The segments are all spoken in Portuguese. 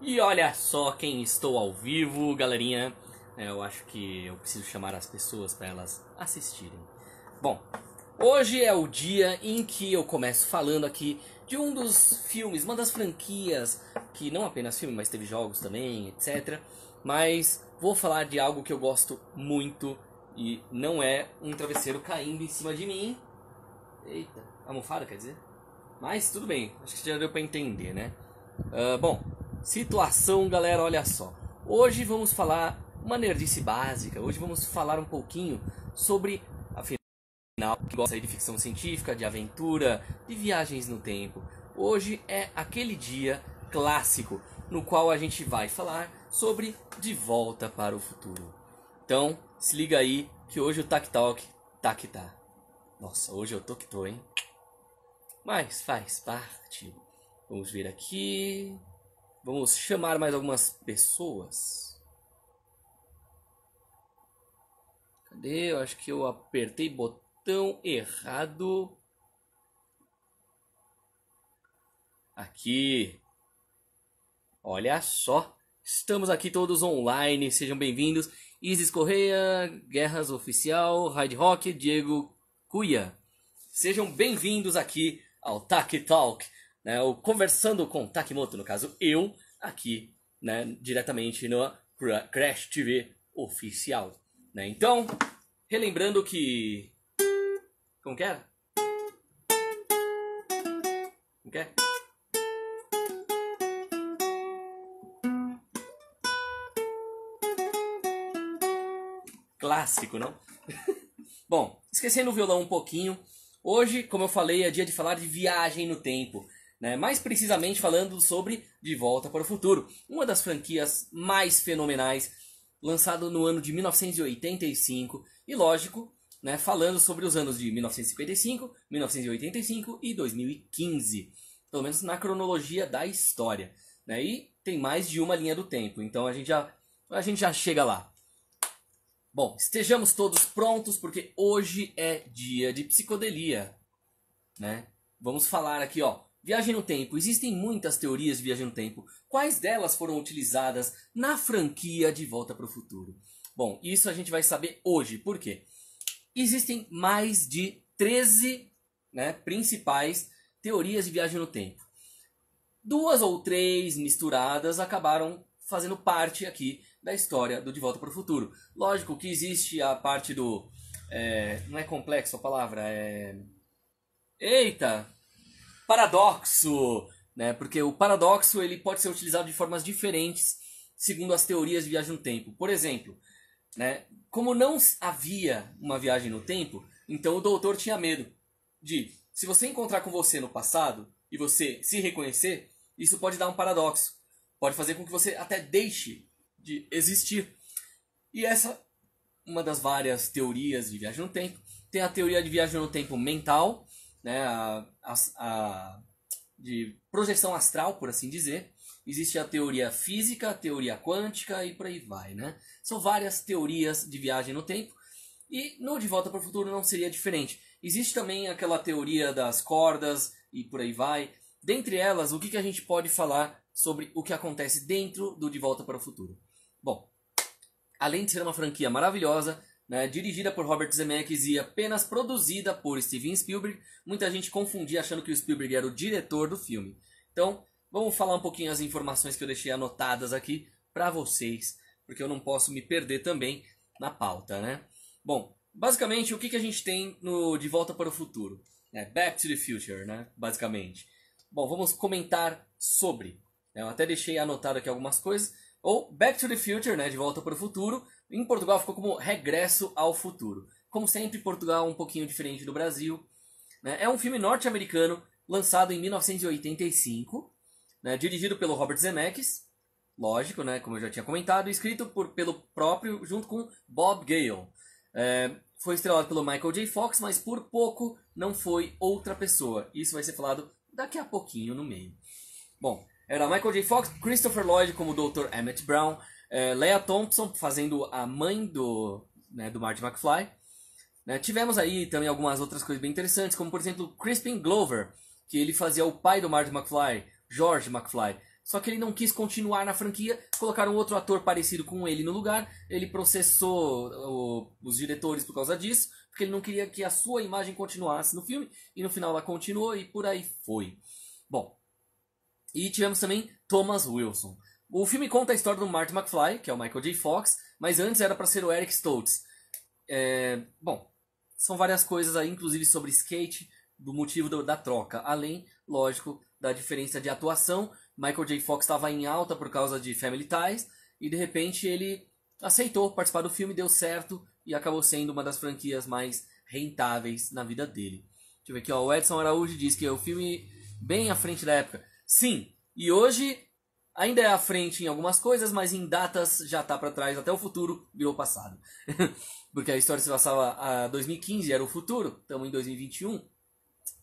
E olha só quem estou ao vivo, galerinha. Eu acho que eu preciso chamar as pessoas para elas assistirem. Bom, hoje é o dia em que eu começo falando aqui de um dos filmes, uma das franquias, que não apenas filme, mas teve jogos também, etc. Mas vou falar de algo que eu gosto muito e não é um travesseiro caindo em cima de mim. Eita, almofada quer dizer? Mas tudo bem, acho que já deu para entender, né? Bom, situação, galera, olha só. Hoje vamos falar uma nerdice básica. Hoje vamos falar um pouquinho sobre, afinal, que gosta de ficção científica, de aventura, de viagens no tempo. Hoje é aquele dia clássico no qual a gente vai falar sobre De Volta para o Futuro. Então, se liga aí que hoje o TakiTalk tá que tá. Nossa, hoje eu tô que tô, hein? Mas faz parte. Vamos ver aqui. Vamos chamar mais algumas pessoas. Cadê? Eu acho que eu apertei botão errado. Aqui. Olha só. Estamos aqui todos online. Sejam bem-vindos. Isis Correia, Guerras Oficial, Raid Rock, Diego Cuia. Sejam bem-vindos aqui ao TakiTalk. Né, o Conversando com Takemoto, no caso eu, aqui, né, diretamente no Crash TV oficial. Né? Então, relembrando que... Como que era? Como que é? Clássico, não? Bom, esquecendo o violão um pouquinho, hoje, como eu falei, é dia de falar de viagem no tempo. Né? Mais precisamente falando sobre De Volta para o Futuro, uma das franquias mais fenomenais, lançado no ano de 1985, e lógico, né, falando sobre os anos de 1955, 1985 e 2015, pelo menos na cronologia da história, né? E tem mais de uma linha do tempo, então a gente já chega lá. Bom, estejamos todos prontos porque hoje é dia de psicodelia, né? Vamos falar aqui, ó. Viagem no tempo. Existem muitas teorias de viagem no tempo. Quais delas foram utilizadas na franquia De Volta para o Futuro? Bom, isso a gente vai saber hoje. Por quê? Existem mais de 13, né, principais teorias de viagem no tempo. Duas ou três misturadas acabaram fazendo parte aqui da história do De Volta para o Futuro. Lógico que existe a parte do... não é complexo a palavra, é... Eita! Paradoxo, né? Porque o paradoxo ele pode ser utilizado de formas diferentes segundo as teorias de viagem no tempo. Por exemplo, né? Como não havia uma viagem no tempo, então o doutor tinha medo de, se você encontrar com você no passado e você se reconhecer, isso pode dar um paradoxo. Pode fazer com que você até deixe de existir. E essa, uma das várias teorias de viagem no tempo, tem a teoria de viagem no tempo mental, né, de projeção astral, por assim dizer. Existe a teoria física, a teoria quântica e por aí vai, né? São várias teorias de viagem no tempo e no De Volta para o Futuro não seria diferente. Existe também aquela teoria das cordas e por aí vai. Dentre elas, o que a gente pode falar sobre o que acontece dentro do De Volta para o Futuro? Bom, além de ser uma franquia maravilhosa, né, dirigida por Robert Zemeckis e apenas produzida por Steven Spielberg, muita gente confundia achando que o Spielberg era o diretor do filme. Então, vamos falar um pouquinho as informações que eu deixei anotadas aqui para vocês, porque eu não posso me perder também na pauta, né? Bom, basicamente, o que a gente tem no De Volta para o Futuro? É Back to the Future, né, basicamente. Bom, vamos comentar sobre. Eu até deixei anotado aqui algumas coisas. Ou Back to the Future, né, De Volta para o Futuro. Em Portugal ficou como Regresso ao Futuro. Como sempre, Portugal é um pouquinho diferente do Brasil. Né? É um filme norte-americano lançado em 1985, né? Dirigido pelo Robert Zemeckis, lógico, né? Como eu já tinha comentado, e escrito pelo próprio, junto com Bob Gale. Foi estrelado pelo Michael J. Fox, mas por pouco não foi outra pessoa. Isso vai ser falado daqui a pouquinho no meio. Bom, era Michael J. Fox, Christopher Lloyd como Dr. Emmett Brown, Léa Thompson fazendo a mãe do Marty McFly, né? Tivemos aí também algumas outras coisas bem interessantes, como por exemplo Crispin Glover, que ele fazia o pai do Marty McFly, George McFly. Só que ele não quis continuar na franquia, colocaram outro ator parecido com ele no lugar, ele processou os diretores por causa disso, porque ele não queria que a sua imagem continuasse no filme, e no final ela continuou e por aí foi. Bom, e tivemos também Thomas Wilson. O filme conta a história do Marty McFly, que é o Michael J. Fox, mas antes era para ser o Eric Stoltz. Bom, são várias coisas aí, inclusive sobre skate, do motivo da troca, além, lógico, da diferença de atuação. Michael J. Fox estava em alta por causa de Family Ties, e de repente ele aceitou participar do filme, deu certo, e acabou sendo uma das franquias mais rentáveis na vida dele. Deixa eu ver aqui, ó, o Edson Araújo diz que é o filme bem à frente da época. Sim, e hoje ainda é à frente em algumas coisas, mas em datas já está para trás, até o futuro virou passado. Porque a história se passava a 2015, era o futuro, estamos em 2021,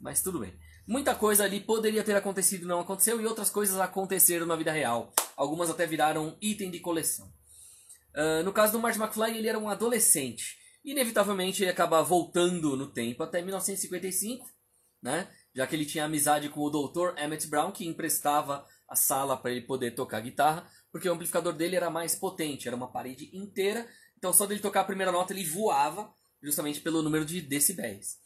mas tudo bem. Muita coisa ali poderia ter acontecido e não aconteceu, e outras coisas aconteceram na vida real. Algumas até viraram item de coleção. No caso do Marty McFly, ele era um adolescente. Inevitavelmente, ele acaba voltando no tempo até 1955, né? Já que ele tinha amizade com o Dr. Emmett Brown, que emprestava a sala para ele poder tocar guitarra, porque o amplificador dele era mais potente, era uma parede inteira. Então, só dele tocar a primeira nota, ele voava, justamente pelo número de decibéis.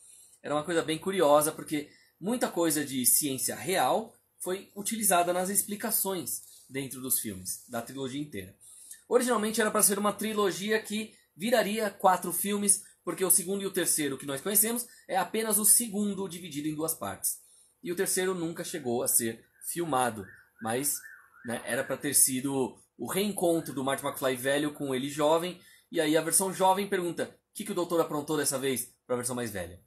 Era uma coisa bem curiosa, porque muita coisa de ciência real foi utilizada nas explicações dentro dos filmes, da trilogia inteira. Originalmente era para ser uma trilogia que viraria 4 filmes, porque o segundo e o terceiro que nós conhecemos é apenas o segundo dividido em 2 partes. E o terceiro nunca chegou a ser filmado, mas né, era para ter sido o reencontro do Marty McFly velho com ele jovem, e aí a versão jovem pergunta: o que o doutor aprontou dessa vez para a versão mais velha?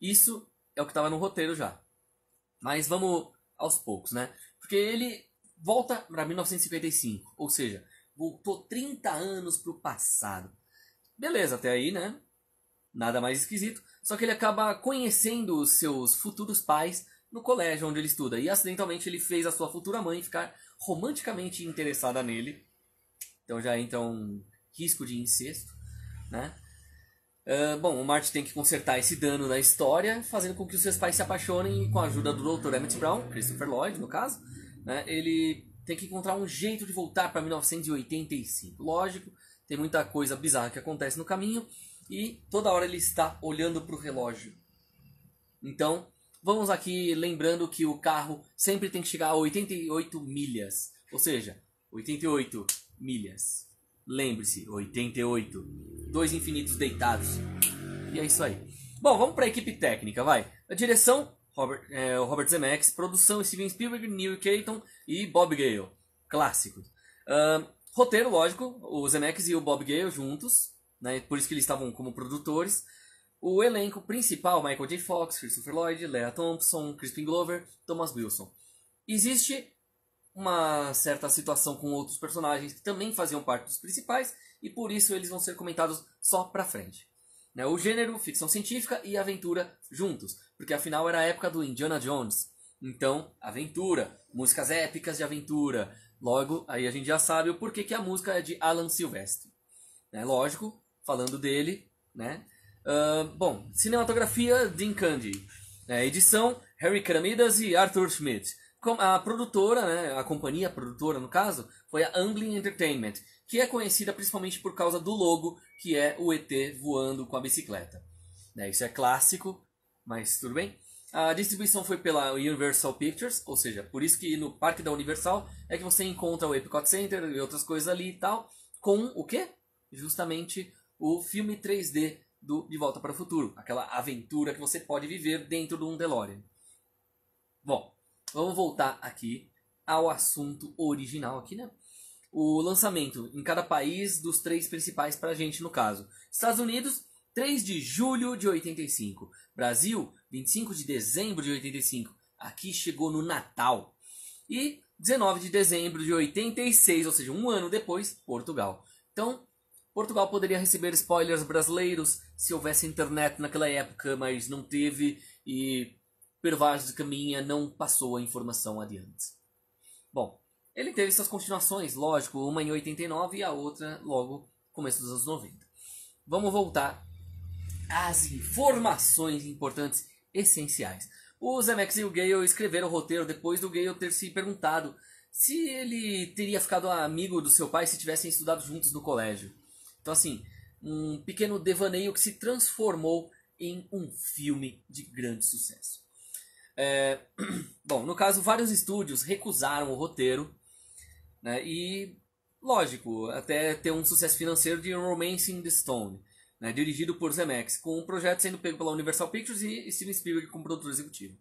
Isso é o que estava no roteiro já. Mas vamos aos poucos, né? Porque ele volta para 1955. Ou seja, voltou 30 anos para o passado. Beleza, até aí, né? Nada mais esquisito. Só que ele acaba conhecendo os seus futuros pais no colégio onde ele estuda. E acidentalmente ele fez a sua futura mãe ficar romanticamente interessada nele. Então já entra um risco de incesto, né? Bom, o Marty tem que consertar esse dano da história, fazendo com que os seus pais se apaixonem, e com a ajuda do Dr. Emmett Brown, Christopher Lloyd no caso, né, ele tem que encontrar um jeito de voltar para 1985. Lógico, tem muita coisa bizarra que acontece no caminho, e toda hora ele está olhando para o relógio. Então, vamos aqui lembrando que o carro sempre tem que chegar a 88 milhas, ou seja, 88 milhas. Lembre-se, 88. 2 infinitos deitados. E é isso aí. Bom, vamos para a equipe técnica, vai. A direção, Robert Zemeckis. Produção, Steven Spielberg, Neil Caton e Bob Gale. Clássico. Roteiro, lógico, o Zemeckis e o Bob Gale juntos, né? Por isso que eles estavam como produtores. O elenco principal, Michael J. Fox, Christopher Lloyd, Léa Thompson, Crispin Glover, Thomas Wilson. Existe uma certa situação com outros personagens que também faziam parte dos principais, e por isso eles vão ser comentados só pra frente. Né? O gênero, ficção científica e aventura juntos, porque afinal era a época do Indiana Jones. Então, aventura, músicas épicas de aventura. Logo, aí a gente já sabe o porquê que a música é de Alan Silvestri. Né? Lógico, falando dele, né? Bom, cinematografia, Dean Cundey. Edição, Harry Cramidas e Arthur Schmidt. A produtora, né, a companhia produtora no caso, foi a Amblin Entertainment, que é conhecida principalmente por causa do logo, que é o ET voando com a bicicleta. Né, isso é clássico, mas tudo bem. A distribuição foi pela Universal Pictures, ou seja, por isso que no Parque da Universal é que você encontra o Epcot Center e outras coisas ali e tal, com o quê? Justamente o filme 3D do De Volta para o Futuro, aquela aventura que você pode viver dentro de um DeLorean. Bom, vamos voltar aqui ao assunto original aqui, né? O lançamento em cada país dos 3 principais pra gente, no caso. Estados Unidos, 3 de julho de 85. Brasil, 25 de dezembro de 85. Aqui chegou no Natal. E 19 de dezembro de 86, ou seja, um ano depois, Portugal. Então, Portugal poderia receber spoilers brasileiros se houvesse internet naquela época, mas não teve, e Pervaz de Caminha não passou a informação adiante. Bom, ele teve essas continuações, lógico, uma em 89 e a outra logo começo dos anos 90. Vamos voltar às informações importantes, essenciais. O Zemeckis e o Gale escreveram o roteiro depois do Gale ter se perguntado se ele teria ficado amigo do seu pai se tivessem estudado juntos no colégio. Então assim, um pequeno devaneio que se transformou em um filme de grande sucesso. Bom, no caso, vários estúdios recusaram o roteiro, né, e, lógico, até ter um sucesso financeiro de Romancing the Stone, né, dirigido por Zemeckis, com o projeto sendo pego pela Universal Pictures e Steven Spielberg como produtor executivo.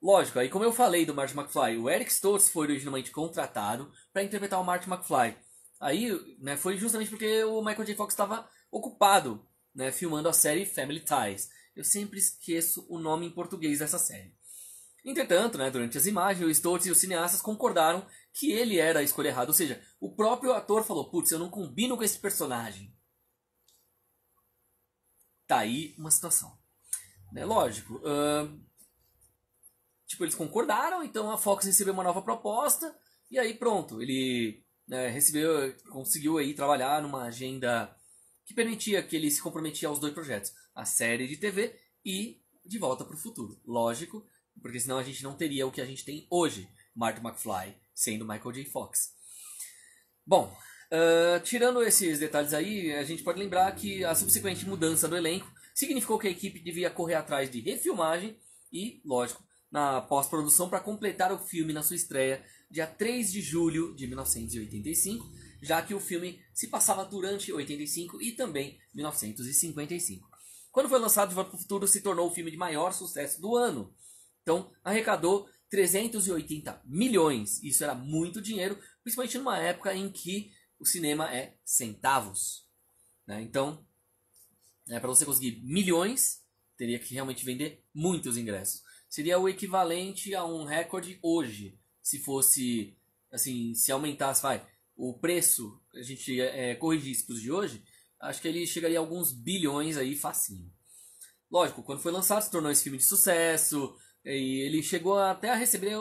Lógico, aí como eu falei do Marty McFly, o Eric Stoltz foi originalmente contratado para interpretar o Marty McFly. Aí, né, foi justamente porque o Michael J. Fox estava ocupado, né, filmando a série Family Ties. Eu sempre esqueço o nome em português dessa série. Entretanto, né, durante as imagens, o Stoltz e os cineastas concordaram que ele era a escolha errada. Ou seja, o próprio ator falou, putz, eu não combino com esse personagem. Tá aí uma situação. Né, lógico. Eles concordaram, então a Fox recebeu uma nova proposta. E aí pronto, ele conseguiu aí trabalhar numa agenda que permitia que ele se comprometia aos dois projetos, a série de TV e De Volta para o Futuro, lógico, porque senão a gente não teria o que a gente tem hoje, Marty McFly sendo Michael J. Fox. Bom, tirando esses detalhes aí, a gente pode lembrar que a subsequente mudança do elenco significou que a equipe devia correr atrás de refilmagem e, lógico, na pós-produção para completar o filme na sua estreia dia 3 de julho de 1985, já que o filme se passava durante 85 e também 1955. Quando foi lançado, De Volta para o Futuro se tornou o filme de maior sucesso do ano. Então, arrecadou 380 milhões. Isso era muito dinheiro, principalmente numa época em que o cinema é centavos, né? Então, para você conseguir milhões, teria que realmente vender muitos ingressos. Seria o equivalente a um recorde hoje, se fosse, assim, se aumentasse, o preço, a gente corrigisse para os de hoje, acho que ele chegaria a alguns bilhões aí facinho. Lógico, quando foi lançado se tornou esse filme de sucesso, e ele chegou até a receber,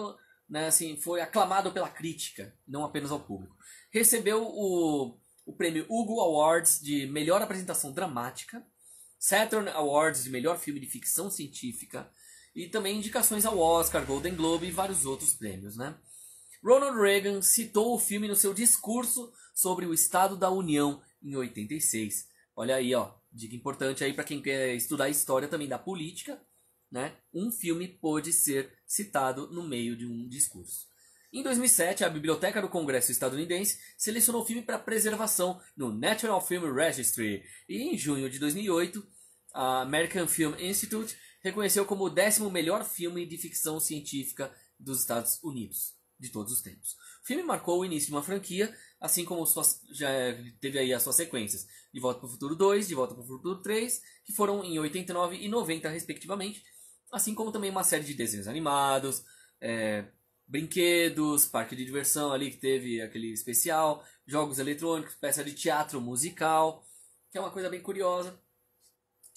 né, assim, foi aclamado pela crítica, não apenas ao público. Recebeu o prêmio Hugo Awards de melhor apresentação dramática, Saturn Awards de melhor filme de ficção científica, e também indicações ao Oscar, Golden Globe e vários outros prêmios, né? Ronald Reagan citou o filme no seu discurso sobre o Estado da União em 86. Olha aí, ó, dica importante aí para quem quer estudar a história também da política, né? Um filme pode ser citado no meio de um discurso. Em 2007, a Biblioteca do Congresso estadunidense selecionou o filme para preservação no National Film Registry. E em junho de 2008, a American Film Institute reconheceu como o 10º melhor filme de ficção científica dos Estados Unidos de todos os tempos. O filme marcou o início de uma franquia, assim como já teve aí as suas sequências, De Volta para o Futuro 2, De Volta para o Futuro 3, que foram em 89 e 90, respectivamente, assim como também uma série de desenhos animados, brinquedos, parque de diversão ali que teve aquele especial, jogos eletrônicos, peça de teatro musical, que é uma coisa bem curiosa.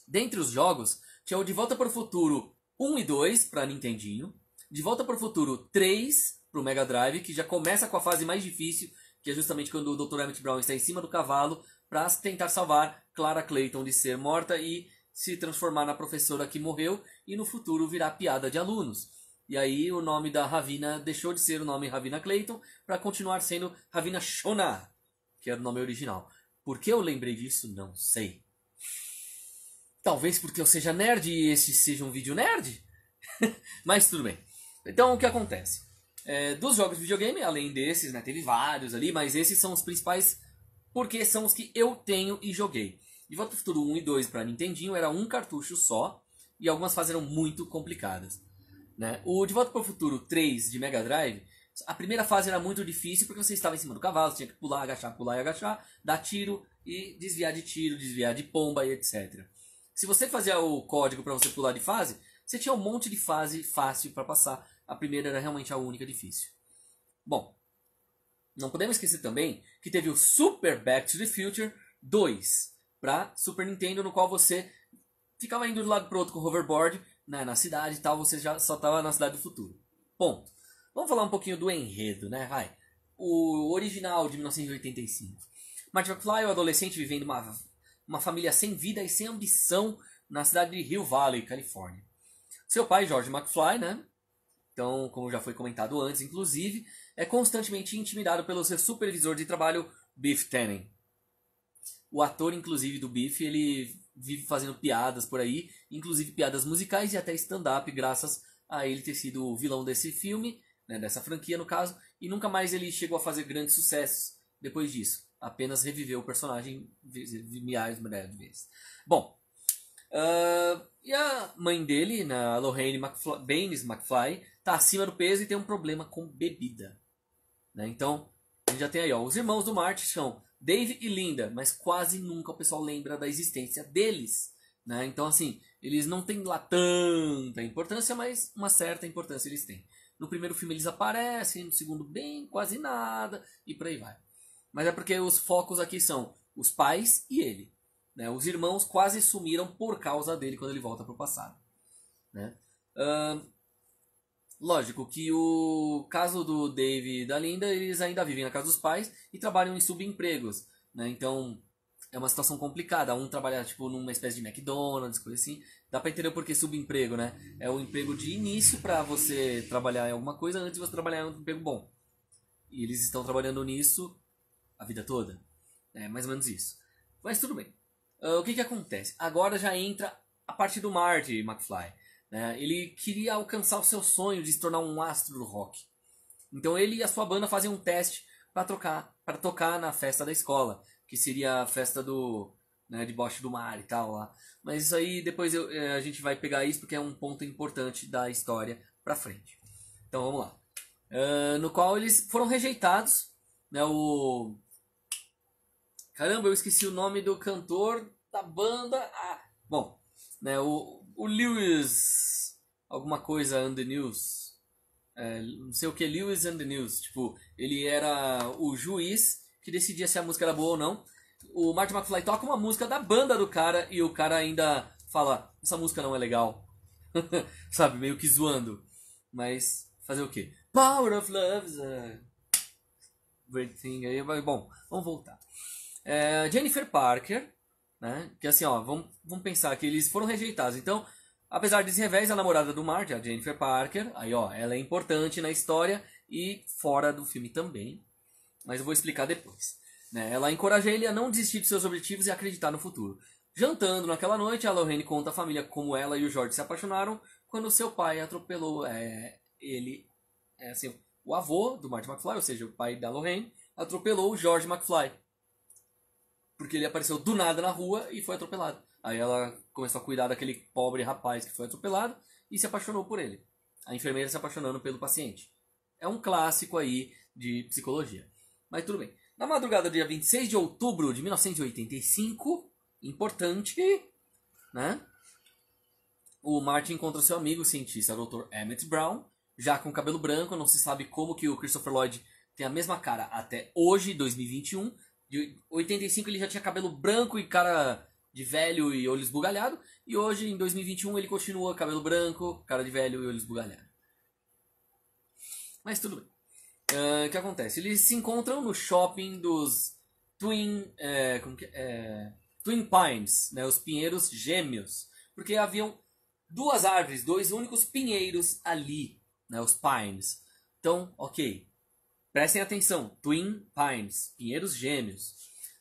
Dentre os jogos, tinha o De Volta para o Futuro 1 e 2 para Nintendinho, De Volta para o Futuro 3 para o Mega Drive, que já começa com a fase mais difícil, que é justamente quando o Dr. Emmett Brown está em cima do cavalo para tentar salvar Clara Clayton de ser morta e se transformar na professora que morreu e no futuro virar piada de alunos. E aí o nome da Ravina deixou de ser o nome Ravina Clayton para continuar sendo Ravina Shona, que era o nome original. Por que eu lembrei disso? Não sei. Talvez porque eu seja nerd e este seja um vídeo nerd? Mas tudo bem. Então o que acontece? Dos jogos de videogame, além desses, né, teve vários ali, mas esses são os principais porque são os que eu tenho e joguei. De Volta para o Futuro 1 e 2 para Nintendinho era um cartucho só e algumas fases eram muito complicadas, né? O De Volta para o Futuro 3 de Mega Drive, a primeira fase era muito difícil porque você estava em cima do cavalo, tinha que pular, agachar, dar tiro e desviar de tiro, desviar de pomba e etc. Se você fazia o código para você pular de fase, você tinha um monte de fase fácil para passar. A primeira era realmente a única difícil. Bom, não podemos esquecer também que teve o Super Back to the Future 2 para Super Nintendo, no qual você ficava indo de um lado para o outro com o hoverboard, né, na cidade e tal, você já só estava na cidade do futuro. Ponto. Vamos falar um pouquinho do enredo, né? Vai. O original de 1985. Marty McFly, o adolescente vivendo uma família sem vida e sem ambição na cidade de Hill Valley, Califórnia. Seu pai, George McFly, né? Então, como já foi comentado antes, inclusive, é constantemente intimidado pelo seu supervisor de trabalho, Biff Tannen. O ator, inclusive, do Biff, ele vive fazendo piadas por aí, inclusive piadas musicais e até stand-up, graças a ele ter sido o vilão desse filme, né, dessa franquia no caso, e nunca mais ele chegou a fazer grandes sucessos depois disso. Apenas reviveu o personagem milhares de vezes. Bom, e a mãe dele, a Lorraine McFly, Baines McFly, está acima do peso e tem um problema com bebida. Né? Então, a gente já tem aí, ó, os irmãos do Marty são Dave e Linda, mas quase nunca o pessoal lembra da existência deles. Né? Então, assim, eles não têm lá tanta importância, mas uma certa importância eles têm. No primeiro filme eles aparecem, no segundo bem, quase nada, e por aí vai. Mas é porque os focos aqui são os pais e ele. Né? Os irmãos quase sumiram por causa dele quando ele volta para o passado. Né? Lógico que o caso do Dave e da Linda, eles ainda vivem na casa dos pais e trabalham em subempregos. Né? Então é uma situação complicada. Um trabalha tipo, numa espécie de McDonald's, coisa assim. Dá para entender por que subemprego, né? É o emprego de início para você trabalhar em alguma coisa antes de você trabalhar em um emprego bom. E eles estão trabalhando nisso a vida toda. É mais ou menos isso. Mas tudo bem. O que acontece? Agora já entra a parte do Marty McFly. Né? Ele queria alcançar o seu sonho de se tornar um astro do rock. Então ele e a sua banda fazem um teste para tocar na festa da escola. Que seria a festa do, né, de Boche do Mar e tal. Lá. Mas isso aí depois a gente vai pegar isso porque é um ponto importante da história pra frente. Então vamos lá. No qual eles foram rejeitados. Né, o... Caramba, eu esqueci o nome do cantor da banda. Ah, bom, né, o Lewis, alguma coisa and the News, não sei o que, Lewis and the News. Tipo, ele era o juiz que decidia se a música era boa ou não. O Marty McFly toca uma música da banda do cara e o cara ainda fala, essa música não é legal. Sabe, meio que zoando. Mas fazer o quê? Power of Love is a great thing. Bom, vamos voltar. Jennifer Parker, né? Que assim, ó, vamos pensar que eles foram rejeitados. Então, apesar desse revés, a namorada do Marty, a Jennifer Parker, aí ó, ela é importante na história e fora do filme também, mas eu vou explicar depois. Né? Ela encoraja ele a não desistir de seus objetivos e acreditar no futuro. Jantando naquela noite, a Lorraine conta à família como ela e o George se apaixonaram quando seu pai atropelou ele. É assim, o avô do Marty McFly, ou seja, o pai da Lorraine, atropelou o George McFly. Porque ele apareceu do nada na rua e foi atropelado. Aí ela começou a cuidar daquele pobre rapaz que foi atropelado e se apaixonou por ele. A enfermeira se apaixonando pelo paciente. É um clássico aí de psicologia. Mas tudo bem. Na madrugada do dia 26 de outubro de 1985, importante, né? O Marty encontra seu amigo, o cientista Dr. Emmett Brown, já com cabelo branco. Não se sabe como que o Christopher Lloyd tem a mesma cara até hoje, 2021. De 85 ele já tinha cabelo branco e cara de velho e olho esbugalhado. E hoje, em 2021, ele continua cabelo branco, cara de velho e olho esbugalhado. Mas tudo bem. O que acontece? Eles se encontram no shopping dos Twin Pines, né? Os pinheiros gêmeos. Porque haviam duas árvores, dois únicos pinheiros ali, né? Os Pines. Então, ok. Prestem atenção, Twin Pines, pinheiros gêmeos,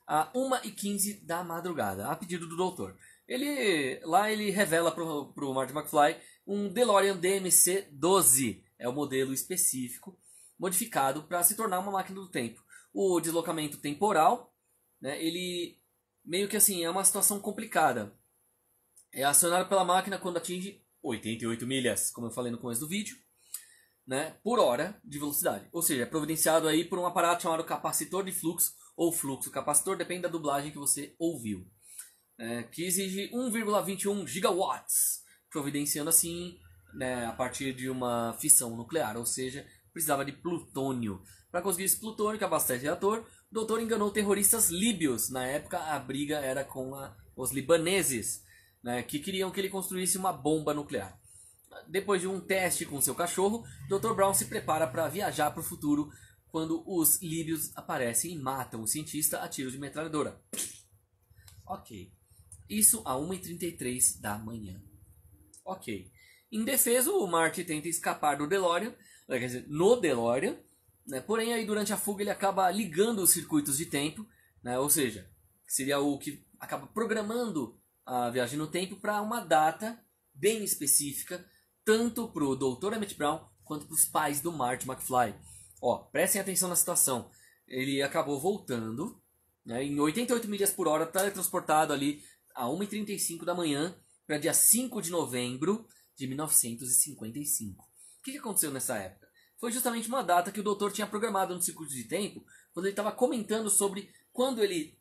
a 1h15 da madrugada, a pedido do doutor. Ele revela pro Marty McFly um DeLorean DMC-12, é o modelo específico, modificado para se tornar uma máquina do tempo. O deslocamento temporal, né, ele meio que assim, é uma situação complicada. É acionado pela máquina quando atinge 88 milhas, como eu falei no começo do vídeo. Né, por hora de velocidade. Ou seja, é providenciado aí por um aparato chamado capacitor de fluxo ou fluxo capacitor, depende da dublagem que você ouviu. Que exige 1,21 gigawatts, providenciando assim, né, a partir de uma fissão nuclear. Ou seja, precisava de plutônio. Para conseguir esse plutônio que abastece o reator, o doutor enganou terroristas líbios. Na época, a briga era com os libaneses, né, que queriam que ele construísse uma bomba nuclear. Depois de um teste com seu cachorro, Dr. Brown se prepara para viajar para o futuro quando os líbios aparecem e matam o cientista a tiro de metralhadora. Ok. Isso a 1h33 da manhã. Ok. Indefeso, o Marty tenta escapar do DeLorean, quer dizer, no DeLorean, né? Porém aí durante a fuga ele acaba ligando os circuitos de tempo, né? Ou seja, seria o que acaba programando a viagem no tempo para uma data bem específica, tanto para o Dr. Emmett Brown quanto para os pais do Marty McFly. Ó, prestem atenção na situação, ele acabou voltando, né, em 88 milhas por hora, teletransportado ali a 1h35 da manhã para dia 5 de novembro de 1955. O que aconteceu nessa época? Foi justamente uma data que o doutor tinha programado no circuito de tempo, quando ele estava comentando sobre quando ele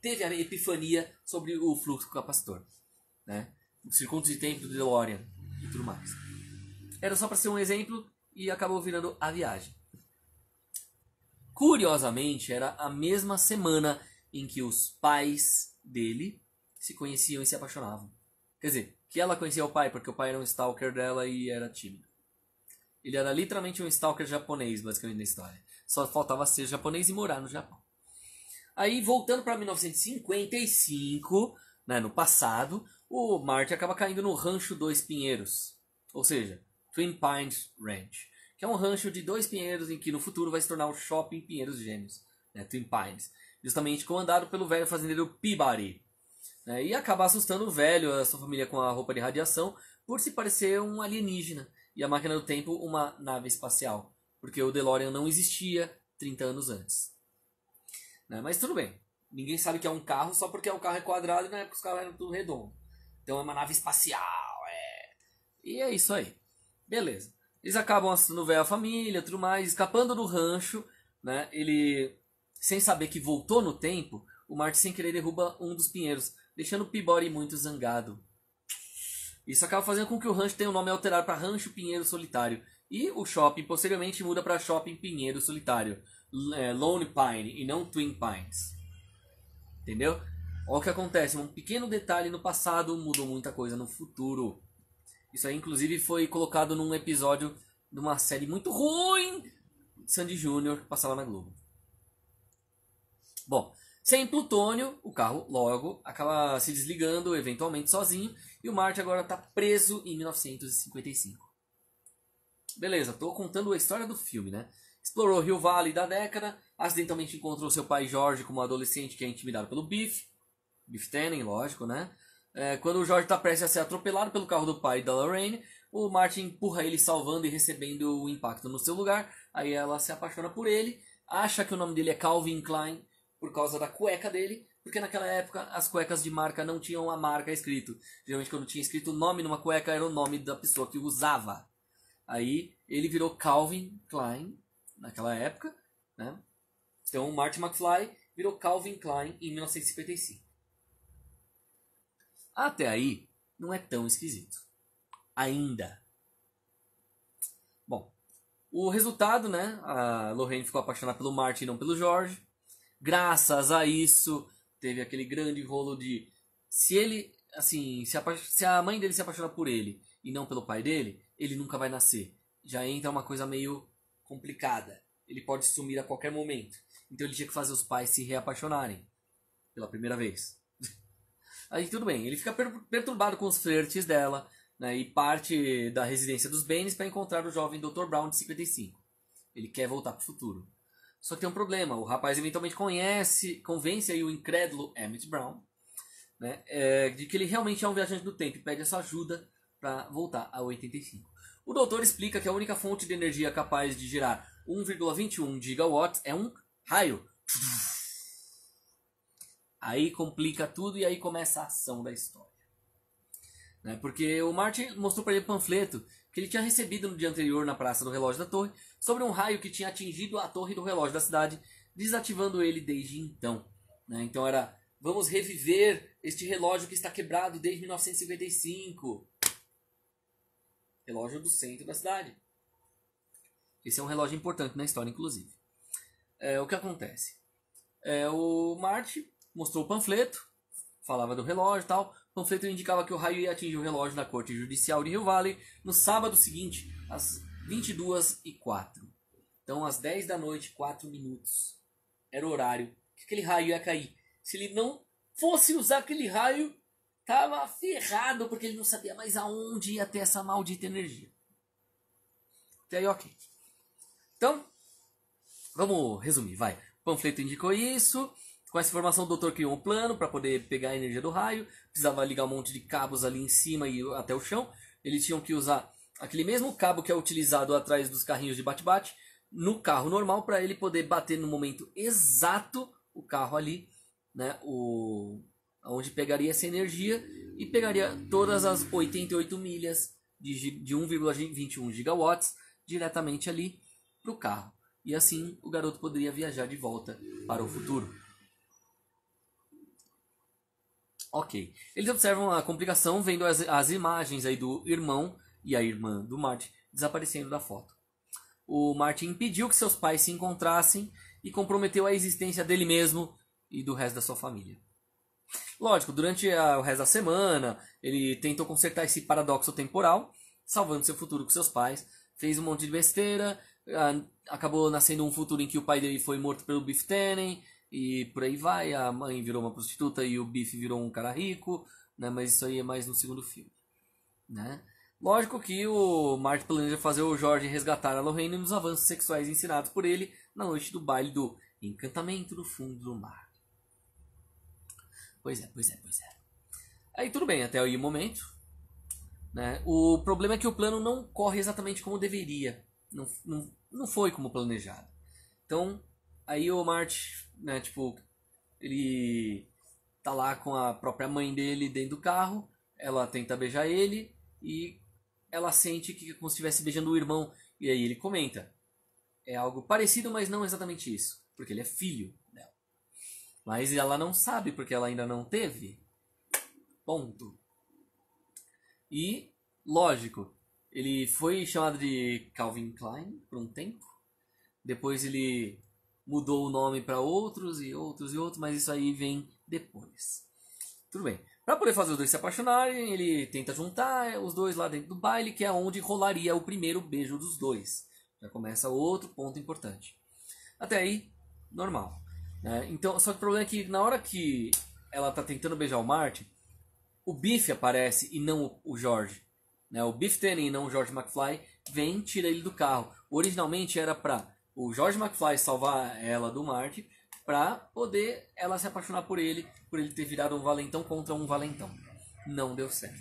teve a epifania sobre o fluxo capacitor, né? O circuito de tempo do DeLorean e tudo mais. Era só para ser um exemplo e acabou virando a viagem. Curiosamente, era a mesma semana em que os pais dele se conheciam e se apaixonavam. Quer dizer, que ela conhecia o pai, porque o pai era um stalker dela e era tímido. Ele era literalmente um stalker japonês, basicamente, na história. Só faltava ser japonês e morar no Japão. Aí, voltando para 1955, né, no passado, o Marty acaba caindo no Rancho Dois Pinheiros. Ou seja, Twin Pines Ranch, que é um rancho de dois pinheiros em que no futuro vai se tornar o shopping Pinheiros Gêmeos, né, Twin Pines, justamente comandado pelo velho fazendeiro Peabody, né, e acaba assustando o velho, a sua família com a roupa de radiação, por se parecer um alienígena, e a máquina do tempo uma nave espacial, porque o DeLorean não existia 30 anos antes. Né, mas tudo bem, ninguém sabe que é um carro só porque o carro é quadrado e na época os caras eram tudo redondo. Então é uma nave espacial, é... E é isso aí. Beleza. Eles acabam assustando o velho, a família, tudo mais, escapando do rancho, né? Ele, sem saber que voltou no tempo, o Marty sem querer derruba um dos pinheiros, deixando o Peabody muito zangado. Isso acaba fazendo com que o rancho tenha o nome alterado para Rancho Pinheiro Solitário. E o shopping posteriormente muda para Shopping Pinheiro Solitário, Lone Pine, e não Twin Pines. Entendeu? Olha o que acontece, um pequeno detalhe no passado mudou muita coisa no futuro. Isso aí, inclusive, foi colocado num episódio de uma série muito ruim de Sandy Júnior, que passava na Globo. Bom, sem plutônio, o carro logo acaba se desligando, eventualmente sozinho, e o Marty agora está preso em 1955. Beleza, estou contando a história do filme, né? Explorou Hill Valley da década, acidentalmente encontrou seu pai George como adolescente que é intimidado pelo Biff Tannen, lógico, né? Quando o George está prestes a ser atropelado pelo carro do pai da Lorraine, o Marty empurra ele salvando e recebendo o impacto no seu lugar. Aí ela se apaixona por ele, acha que o nome dele é Calvin Klein por causa da cueca dele, porque naquela época as cuecas de marca não tinham a marca escrito. Geralmente quando tinha escrito o nome numa cueca era o nome da pessoa que usava. Aí ele virou Calvin Klein naquela época, né? Então o Marty McFly virou Calvin Klein em 1955. Até aí, não é tão esquisito. Ainda. Bom, o resultado, né? A Lorraine ficou apaixonada pelo Marty e não pelo George. Graças a isso, teve aquele grande rolo de... Se a mãe dele se apaixonar por ele e não pelo pai dele, ele nunca vai nascer. Já entra uma coisa meio complicada. Ele pode sumir a qualquer momento. Então ele tinha que fazer os pais se reapaixonarem. Pela primeira vez. Aí tudo bem, ele fica perturbado com os flertes dela, né, e parte da residência dos Baines para encontrar o jovem Dr. Brown de 55. Ele quer voltar para o futuro. Só que tem um problema, o rapaz eventualmente convence aí o incrédulo Emmett Brown, né, de que ele realmente é um viajante do tempo e pede a sua ajuda para voltar a 85. O doutor explica que a única fonte de energia capaz de gerar 1,21 gigawatts é um raio. Aí complica tudo e aí começa a ação da história. Né? Porque o Marty mostrou para ele um panfleto que ele tinha recebido no dia anterior na Praça do Relógio da Torre sobre um raio que tinha atingido a torre do relógio da cidade, desativando ele desde então. Né? Então era, vamos reviver este relógio que está quebrado desde 1955. Relógio do centro da cidade. Esse é um relógio importante na história, inclusive. O que acontece? O Marty mostrou o panfleto, falava do relógio e tal. O panfleto indicava que o raio ia atingir o relógio na Corte Judicial de Hill Valley no sábado seguinte, às 22h04. Então, às 10 da noite, 4 minutos. Era o horário que aquele raio ia cair. Se ele não fosse usar aquele raio, tava ferrado, porque ele não sabia mais aonde ia ter essa maldita energia. Até aí, ok. Então, vamos resumir, vai. O panfleto indicou isso. Com essa informação, o doutor criou um plano para poder pegar a energia do raio. Precisava ligar um monte de cabos ali em cima e até o chão. Eles tinham que usar aquele mesmo cabo que é utilizado atrás dos carrinhos de bate-bate no carro normal, para ele poder bater no momento exato o carro ali, né, onde pegaria essa energia e pegaria todas as 88 milhas de 1,21 gigawatts diretamente ali para o carro. E assim o garoto poderia viajar de volta para o futuro. Ok. Eles observam a complicação vendo as imagens aí do irmão e a irmã do Marty desaparecendo da foto. O Marty impediu que seus pais se encontrassem e comprometeu a existência dele mesmo e do resto da sua família. Lógico, durante o resto da semana, ele tentou consertar esse paradoxo temporal, salvando seu futuro com seus pais, fez um monte de besteira, acabou nascendo um futuro em que o pai dele foi morto pelo Biff Tannen, e por aí vai, a mãe virou uma prostituta e o Biff virou um cara rico, né? Mas isso aí é mais no segundo filme, né? Lógico que o Marty planeja fazer o Jorge resgatar a Lorraine nos avanços sexuais ensinados por ele na noite do baile do Encantamento no Fundo do Mar. Pois é. Aí tudo bem, até aí o momento, né? O problema é que o plano não corre exatamente como deveria. Não foi como planejado. Então, aí o Marty, né, tipo, ele tá lá com a própria mãe dele dentro do carro. Ela tenta beijar ele e ela sente que é como se estivesse beijando o irmão. E aí ele comenta: é algo parecido, mas não exatamente isso, porque ele é filho dela. Mas ela não sabe, porque ela ainda não teve. Ponto. E, lógico, ele foi chamado de Calvin Klein por um tempo. Depois ele mudou o nome para outros, mas isso aí vem depois. Tudo bem. Para poder fazer os dois se apaixonarem, ele tenta juntar os dois lá dentro do baile, que é onde rolaria o primeiro beijo dos dois. Já começa outro ponto importante. Até aí, normal. Então, só que o problema é que na hora que ela tá tentando beijar o Marty, o Biff aparece e não o George, né? O Biff Tannen e não o George McFly vem e tira ele do carro. Originalmente era pra o George McFly salvar ela do Marty, pra poder ela se apaixonar por ele ter virado um valentão contra um valentão. Não deu certo.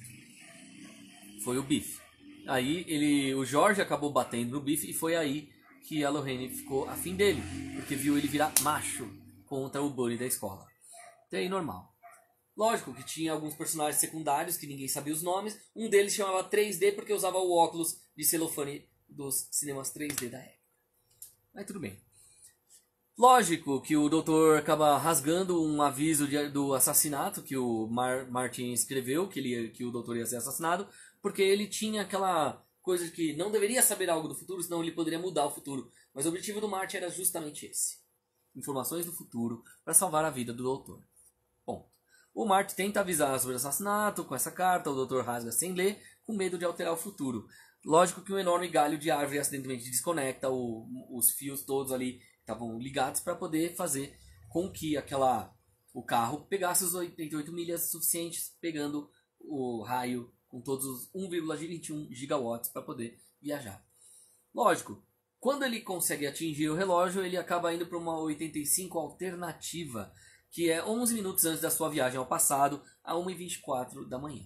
Foi o Biff. Aí o George acabou batendo no Biff e foi aí que a Lorraine ficou afim dele, porque viu ele virar macho contra o bully da escola. Até aí normal. Lógico que tinha alguns personagens secundários que ninguém sabia os nomes. Um deles chamava 3D porque usava o óculos de celofane dos cinemas 3D da época. Mas tudo bem. Lógico que o doutor acaba rasgando um aviso do assassinato que o Martin escreveu, que o doutor ia ser assassinado, porque ele tinha aquela coisa de que não deveria saber algo do futuro, senão ele poderia mudar o futuro. Mas o objetivo do Martin era justamente esse: informações do futuro para salvar a vida do doutor. Bom, o Marty tenta avisar sobre o assassinato com essa carta, o doutor rasga sem ler, com medo de alterar o futuro. Lógico que um enorme galho de árvore acidentalmente desconecta os fios todos ali que estavam ligados para poder fazer com que o carro pegasse os 88 milhas suficientes, pegando o raio com todos os 1,21 gigawatts para poder viajar. Lógico, quando ele consegue atingir o relógio, ele acaba indo para uma 85 alternativa, que é 11 minutos antes da sua viagem ao passado, a 1h24 da manhã.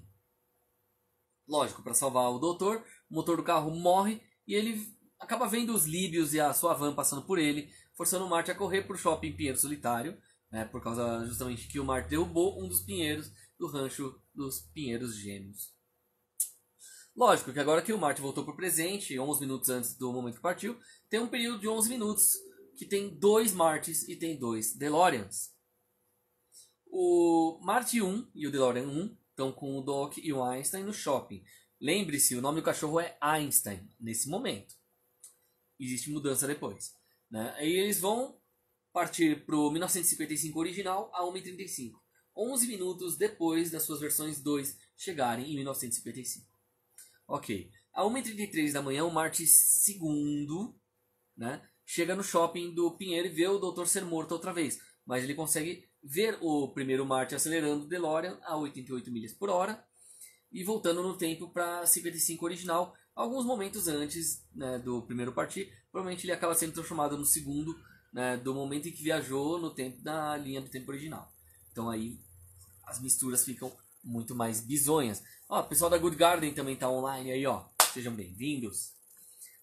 Lógico, para salvar o doutor, o motor do carro morre e ele acaba vendo os líbios e a sua van passando por ele, forçando o Marty a correr para o shopping Pinheiro Solitário, né, por causa justamente que o Marty derrubou um dos pinheiros do rancho dos Pinheiros Gêmeos. Lógico que agora que o Marty voltou para o presente, 11 minutos antes do momento que partiu, tem um período de 11 minutos que tem 2 Martys e tem 2 DeLoreans. O Marty 1 e o DeLorean 1 estão com o Doc e o Einstein no shopping. Lembre-se, o nome do cachorro é Einstein nesse momento. Existe mudança depois, né? Aí eles vão partir para o 1955 original a 1h35. 11 minutos depois das suas versões 2 chegarem em 1955. Ok, a 1h33 da manhã, o Marty II, né, chega no shopping do Pinheiro e vê o doutor ser morto outra vez. Mas ele consegue ver o primeiro Marty acelerando o DeLorean a 88 milhas por hora e voltando no tempo para 55 original, alguns momentos antes, né, do primeiro partir. Provavelmente ele acaba sendo transformado no segundo, né, do momento em que viajou no tempo da linha do tempo original. Então aí as misturas ficam muito mais bizonhas. Ó, o pessoal da Good Garden também está online aí, ó. Sejam bem-vindos.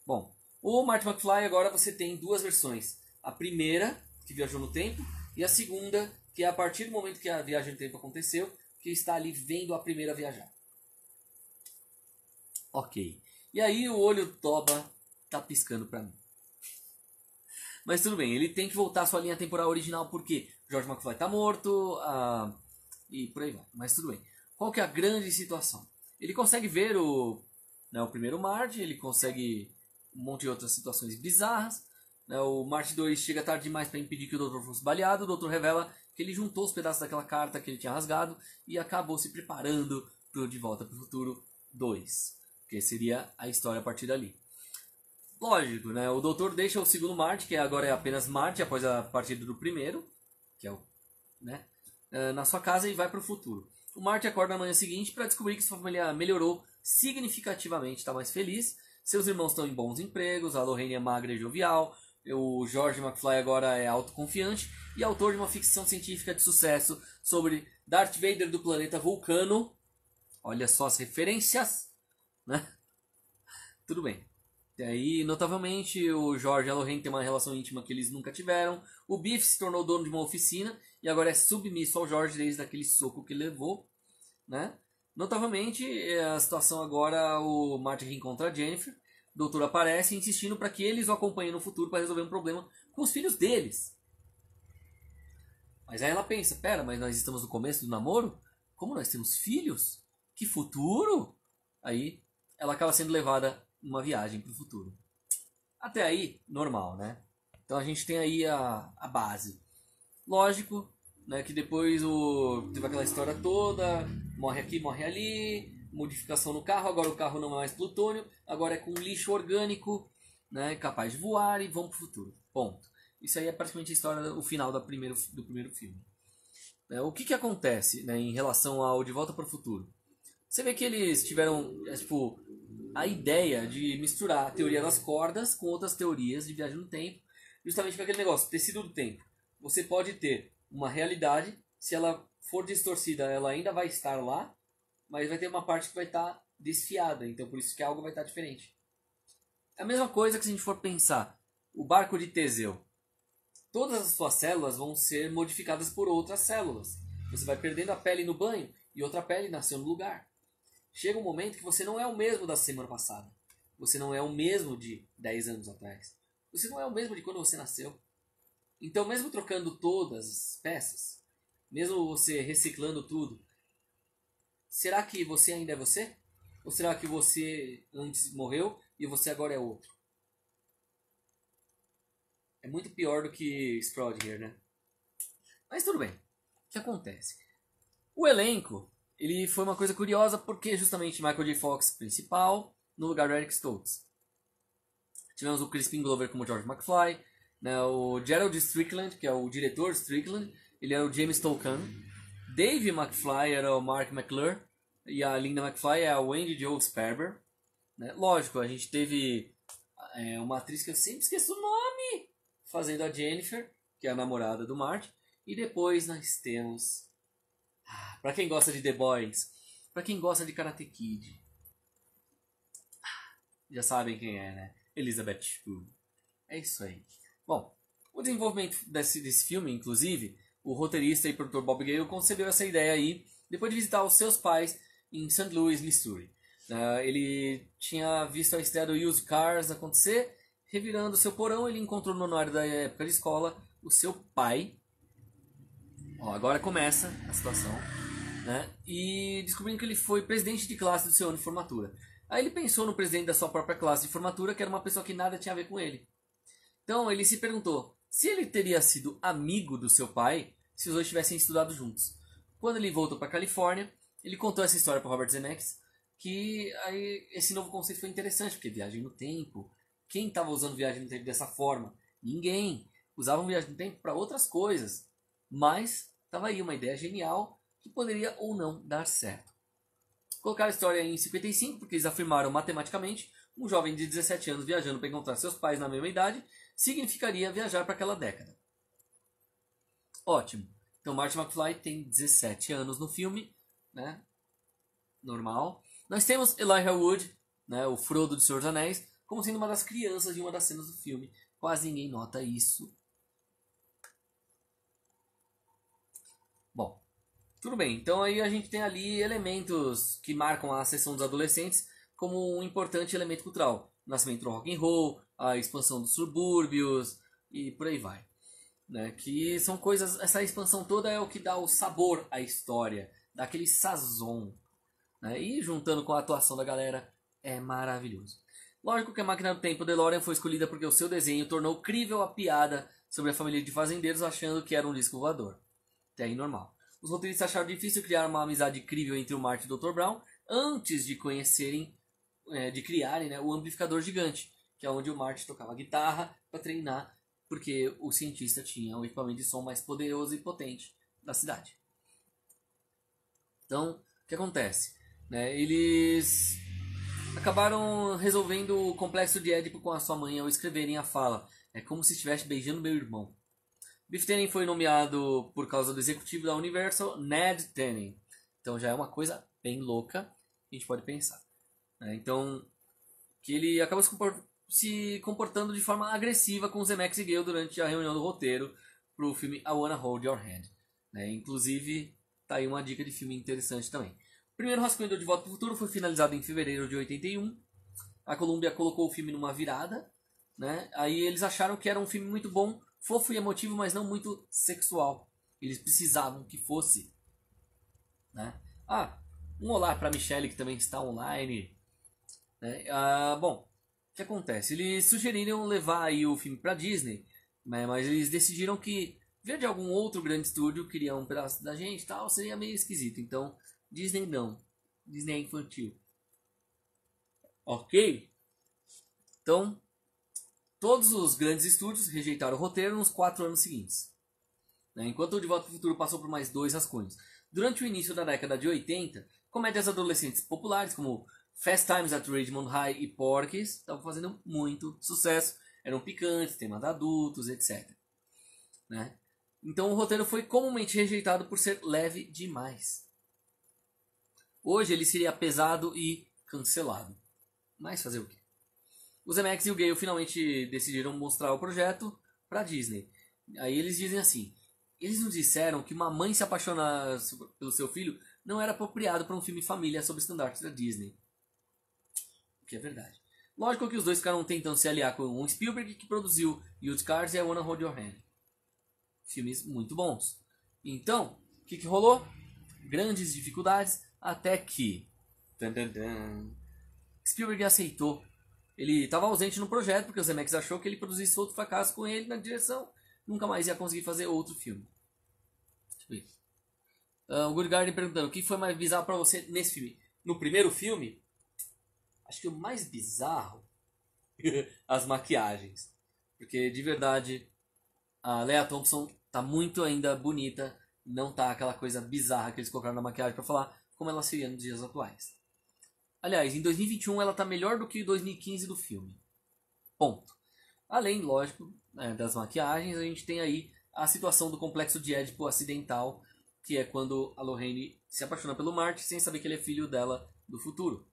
Bom, o Marty McFly agora você tem duas versões. A primeira, que viajou no tempo, e a segunda, que é a partir do momento que a viagem no tempo aconteceu, que está ali vendo a primeira viajar. Ok. E aí o olho do Toba tá piscando pra mim. Mas tudo bem, ele tem que voltar à sua linha temporal original porque George McFly tá morto, e por aí vai. Mas tudo bem. Qual que é a grande situação? Ele consegue ver o primeiro Marty, ele consegue um monte de outras situações bizarras. O Marty 2 chega tarde demais para impedir que o Dr. fosse baleado. O Dr. revela que ele juntou os pedaços daquela carta que ele tinha rasgado e acabou se preparando para De Volta para o Futuro 2, que seria a história a partir dali. Lógico, né? O Dr. deixa o segundo Marty, que agora é apenas Marty após a partida do primeiro, que é o, né, na sua casa, e vai para o futuro. O Marty acorda na manhã seguinte para descobrir que sua família melhorou significativamente, está mais feliz. Seus irmãos estão em bons empregos, a Lorraine é magra e jovial. O George McFly agora é autoconfiante e autor de uma ficção científica de sucesso sobre Darth Vader do planeta Vulcano. Olha só as referências, né? Tudo bem. E aí, notavelmente, o George e a Lorraine têm uma relação íntima que eles nunca tiveram. O Biff se tornou dono de uma oficina e agora é submisso ao George desde aquele soco que levou, né? Notavelmente, a situação agora, o Marty reencontra a Jennifer. O doutor aparece insistindo para que eles o acompanhem no futuro para resolver um problema com os filhos deles. Mas aí ela pensa, pera, mas nós estamos no começo do namoro? Como nós temos filhos? Que futuro? Aí ela acaba sendo levada numa viagem para o futuro. Até aí, normal, né? Então a gente tem aí a base. Lógico, né, que depois teve aquela história toda, morre aqui, morre ali, modificação no carro, agora o carro não é mais plutônio, agora é com lixo orgânico, né, capaz de voar, e vamos para o futuro. Ponto. Isso aí é praticamente a história, o final do primeiro filme. O que acontece, né, em relação ao De Volta para o Futuro? Você vê que eles tiveram a ideia de misturar a teoria das cordas com outras teorias de viagem no tempo, justamente com aquele negócio, tecido do tempo. Você pode ter uma realidade, se ela for distorcida, ela ainda vai estar lá, mas vai ter uma parte que vai estar desfiada, então por isso que algo vai estar diferente. É a mesma coisa que se a gente for pensar, o barco de Teseu. Todas as suas células vão ser modificadas por outras células. Você vai perdendo a pele no banho e outra pele nasceu no lugar. Chega um momento que você não é o mesmo da semana passada. Você não é o mesmo de 10 anos atrás. Você não é o mesmo de quando você nasceu. Então mesmo trocando todas as peças, mesmo você reciclando tudo, será que você ainda é você? Ou será que você antes morreu e você agora é outro? É muito pior do que Schrödinger, né? Mas tudo bem. O que acontece? O elenco, ele foi uma coisa curiosa porque justamente Michael J. Fox principal, no lugar do Eric Stoltz. Tivemos o Crispin Glover como George McFly, né? O Gerald Strickland, que é o diretor Strickland, ele era o James Tolkien. Dave McFly era o Mark McClure e a Linda McFly é a Wendy Jo Sperber. Né? Lógico, a gente teve uma atriz que eu sempre esqueço o nome, fazendo a Jennifer, que é a namorada do Marty. E depois nós temos, pra quem gosta de The Boys, pra quem gosta de Karate Kid, já sabem quem é, né? Elizabeth Shue. É isso aí. Bom, o desenvolvimento desse filme, inclusive, o roteirista e produtor Bob Gale concebeu essa ideia aí depois de visitar os seus pais em St. Louis, Missouri. Ele tinha visto a estreia do Used Cars acontecer. Revirando seu porão, ele encontrou no horário da época de escola o seu pai. Ó, agora começa a situação, né? E descobrindo que ele foi presidente de classe do seu ano de formatura. Aí ele pensou no presidente da sua própria classe de formatura, que era uma pessoa que nada tinha a ver com ele. Então ele se perguntou se ele teria sido amigo do seu pai se os dois tivessem estudado juntos. Quando ele voltou para a Califórnia, ele contou essa história para Robert Zemeckis, que aí esse novo conceito foi interessante, porque viagem no tempo, quem estava usando viagem no tempo dessa forma? Ninguém. Usavam viagem no tempo para outras coisas. Mas estava aí uma ideia genial que poderia ou não dar certo. Colocaram a história em 55, porque eles afirmaram matematicamente um jovem de 17 anos viajando para encontrar seus pais na mesma idade significaria viajar para aquela década. Ótimo. Então Marty McFly tem 17 anos no filme, né? Normal. Nós temos Elijah Wood, né, o Frodo de Senhor dos Anéis, como sendo uma das crianças em uma das cenas do filme. Quase ninguém nota isso. Bom, tudo bem. Então aí a gente tem ali elementos que marcam a ascensão dos adolescentes como um importante elemento cultural. O nascimento do rock and roll, a expansão dos subúrbios e por aí vai. Né? Que são coisas... Essa expansão toda é o que dá o sabor à história, dá aquele sazon. Né? E juntando com a atuação da galera, é maravilhoso. Lógico que a máquina do tempo DeLorean foi escolhida porque o seu desenho tornou crível a piada sobre a família de fazendeiros achando que era um disco voador. Até aí normal. Os roteiristas acharam difícil criar uma amizade crível entre o Marty e o Dr. Brown antes de criarem, né, o amplificador gigante, que é onde o Marty tocava guitarra para treinar, porque o cientista tinha o equipamento de som mais poderoso e potente da cidade. Então, o que acontece? Né, eles acabaram resolvendo o complexo de Édipo com a sua mãe ao escreverem a fala: é como se estivesse beijando meu irmão. Biff Tannen foi nomeado por causa do executivo da Universal, Ned Tannen. Então já é uma coisa bem louca, a gente pode pensar. Então, que ele acaba se comportando de forma agressiva com Zemeckis e Gale durante a reunião do roteiro para o filme I Wanna Hold Your Hand. Inclusive, tá aí uma dica de filme interessante também. O primeiro rascunho do De Volta para o Futuro foi finalizado em fevereiro de 81. A Columbia colocou o filme numa virada. Né? Aí eles acharam que era um filme muito bom, fofo e emotivo, mas não muito sexual. Eles precisavam que fosse. Né? Ah, um olá para Michelle, que também está online. Bom, o que acontece? Eles sugeriram levar aí o filme para Disney, né? Mas eles decidiram que ver de algum outro grande estúdio queria um pedaço da gente e tal, seria meio esquisito. Então, Disney não. Disney é infantil. Ok? Então, todos os grandes estúdios rejeitaram o roteiro nos 4 anos seguintes. Né? Enquanto o De Volta para o Futuro passou por mais 2 rascunhos. Durante o início da década de 80, comédias adolescentes populares como Fast Times at Ridgemont High e Porky's estavam fazendo muito sucesso. Eram picantes, temas adultos, etc. Né? Então o roteiro foi comumente rejeitado por ser leve demais. Hoje ele seria pesado e cancelado. Mas fazer o quê? Os Zemeckis e o Gale finalmente decidiram mostrar o projeto para Disney. Aí eles dizem assim: eles nos disseram que uma mãe se apaixonar pelo seu filho não era apropriado para um filme família sob estandartes da Disney. O que é verdade. Lógico que os dois ficaram tentando se aliar com o Spielberg, que produziu Youth Cars e I Wanna Hold Your Hand. Filmes muito bons. Então, o que rolou? Grandes dificuldades, até que Spielberg aceitou. Ele estava ausente no projeto, porque o Zemeckis achou que ele produzisse outro fracasso com ele na direção. Nunca mais ia conseguir fazer outro filme. Deixa eu ver. O Good Garden perguntando: o que foi mais bizarro pra você nesse filme? No primeiro filme, acho que o mais bizarro, as maquiagens. Porque, de verdade, a Léa Thompson tá muito ainda bonita. Não tá aquela coisa bizarra que eles colocaram na maquiagem pra falar como ela seria nos dias atuais. Aliás, em 2021 ela tá melhor do que em 2015 do filme. Ponto. Além, lógico, das maquiagens, a gente tem aí a situação do complexo de Édipo acidental, que é quando a Lorraine se apaixona pelo Marty sem saber que ele é filho dela do futuro.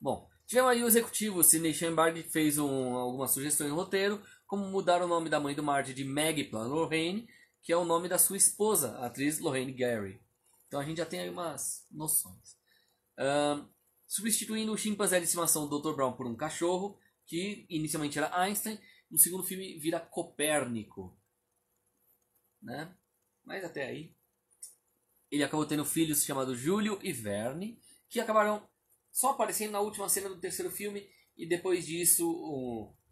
Bom, tivemos aí o executivo Sidney Schenberg, que fez algumas sugestões no roteiro, como mudar o nome da mãe do Marty de Maggie para Lorraine, que é o nome da sua esposa, a atriz Lorraine Gary. Então a gente já tem aí umas noções. Substituindo o chimpanzé de estimação do Dr. Brown por um cachorro, que inicialmente era Einstein, no segundo filme vira Copérnico. Né? Mas até aí, ele acabou tendo filhos chamados Júlio e Verne, que acabaram só aparecendo na última cena do terceiro filme, e depois disso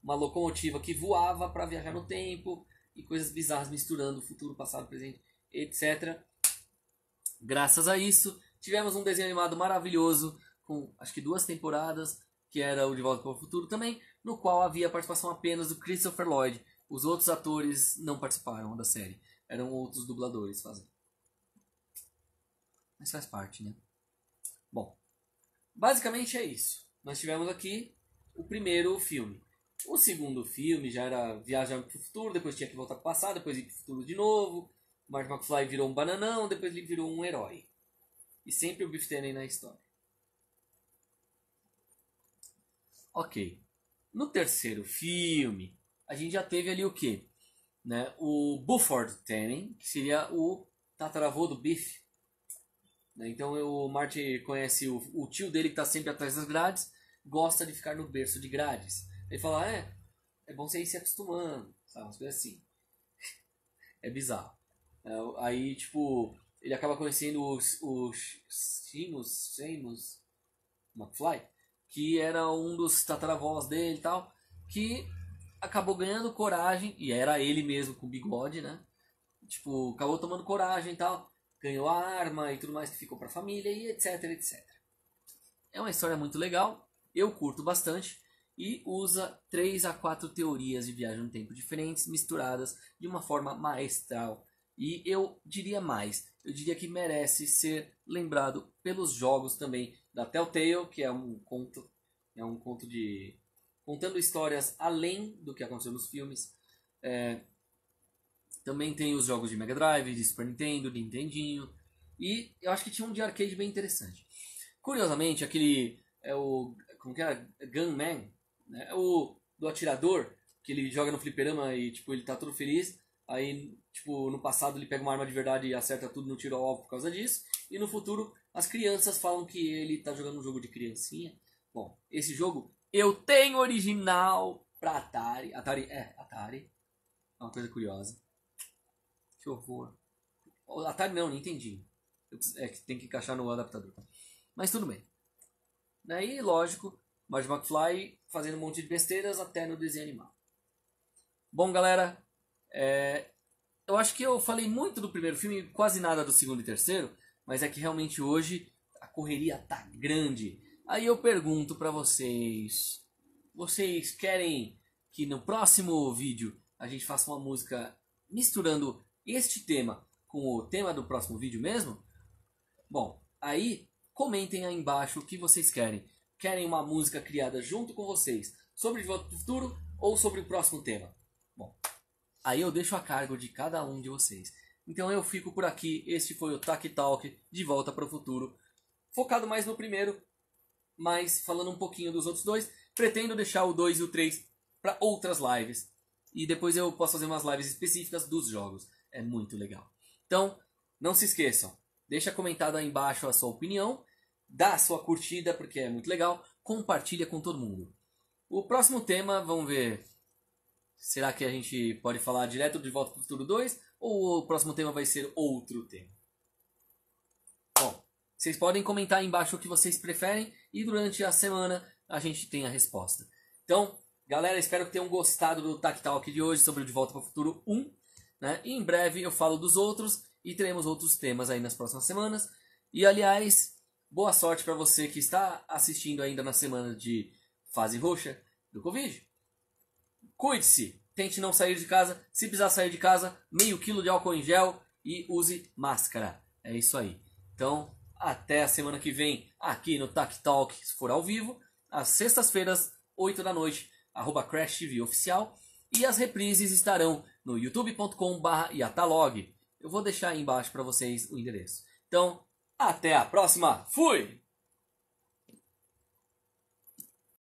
uma locomotiva que voava para viajar no tempo, e coisas bizarras misturando futuro, passado, presente, etc. Graças a isso, tivemos um desenho animado maravilhoso, com acho que 2 temporadas, que era o De Volta para o Futuro também, no qual havia a participação apenas do Christopher Lloyd, Os outros atores não participaram da série. Eram outros dubladores fazendo. Mas faz parte, né? Bom, basicamente é isso. Nós tivemos aqui o primeiro filme. O segundo filme já era viajar pro futuro, depois tinha que voltar pro passado, depois ir pro futuro de novo. O Marty McFly virou um bananão, depois ele virou um herói. E sempre o Biff Tannen na história. Ok. No terceiro filme, a gente já teve ali o quê? Né? O Buford Tannen, que seria o tataravô do Biff. Então o Marty conhece o tio dele que está sempre atrás das grades, gosta de ficar no berço de grades. Ele fala, é bom você ir se acostumando, sabe? Umas coisas assim. É bizarro. Aí, tipo, ele acaba conhecendo Seamus McFly, que era um dos tataravós dele e tal, que acabou ganhando coragem, e era ele mesmo com bigode, né? Tipo, acabou tomando coragem e tal, ganhou a arma e tudo mais que ficou pra família e etc, etc. É uma história muito legal, eu curto bastante, e usa 3 a 4 teorias de viagem no tempo diferentes, misturadas de uma forma maestral. E eu diria mais, eu diria que merece ser lembrado pelos jogos também da Telltale, que é um conto de contando histórias além do que aconteceu nos filmes. Também tem os jogos de Mega Drive, de Super Nintendo, de Nintendinho, e eu acho que tinha um de arcade bem interessante. Curiosamente, aquele como que era? Gunman, né? O do atirador, que ele joga no fliperama e tipo ele tá todo feliz. Aí, tipo, no passado ele pega uma arma de verdade e acerta tudo no tiro ao alvo por causa disso. E no futuro, as crianças falam que ele tá jogando um jogo de criancinha. Bom, esse jogo eu tenho original pra Atari. Atari. É uma coisa curiosa. Que horror. Atari não entendi. É que tem que encaixar no adaptador. Mas tudo bem. Daí, lógico, Marty McFly fazendo um monte de besteiras até no desenho animado. Bom, galera... eu acho que eu falei muito do primeiro filme, quase nada do segundo e terceiro, mas é que realmente hoje a correria tá grande. Aí eu pergunto pra vocês, vocês querem que no próximo vídeo a gente faça uma música misturando este tema com o tema do próximo vídeo mesmo? Bom, aí comentem aí embaixo o que vocês querem. Querem uma música criada junto com vocês sobre De Volta pro Futuro ou sobre o próximo tema? Bom... aí eu deixo a cargo de cada um de vocês. Então eu fico por aqui. Este foi o TakiTalk de Volta para o Futuro. Focado mais no primeiro, mas falando um pouquinho dos outros dois. Pretendo deixar o 2 e o 3 para outras lives. E depois eu posso fazer umas lives específicas dos jogos. É muito legal. Então, não se esqueçam. Deixa comentado aí embaixo a sua opinião. Dá a sua curtida, porque é muito legal. Compartilha com todo mundo. O próximo tema, vamos ver... será que a gente pode falar direto de Volta para o Futuro 2? Ou o próximo tema vai ser outro tema? Bom, vocês podem comentar aí embaixo o que vocês preferem. E durante a semana a gente tem a resposta. Então, galera, espero que tenham gostado do TakiTalk de hoje sobre o De Volta para o Futuro 1. Né? E em breve eu falo dos outros. E teremos outros temas aí nas próximas semanas. E, aliás, boa sorte para você que está assistindo ainda na semana de fase roxa do Covid. Cuide-se, tente não sair de casa, se precisar sair de casa, meio quilo de álcool em gel e use máscara. É isso aí. Então, até a semana que vem aqui no TakiTalk, se for ao vivo, às sextas-feiras, 8 da noite, @Crash TV oficial. E as reprises estarão no youtube.com/iatalog. Eu vou deixar aí embaixo para vocês o endereço. Então, até a próxima. Fui!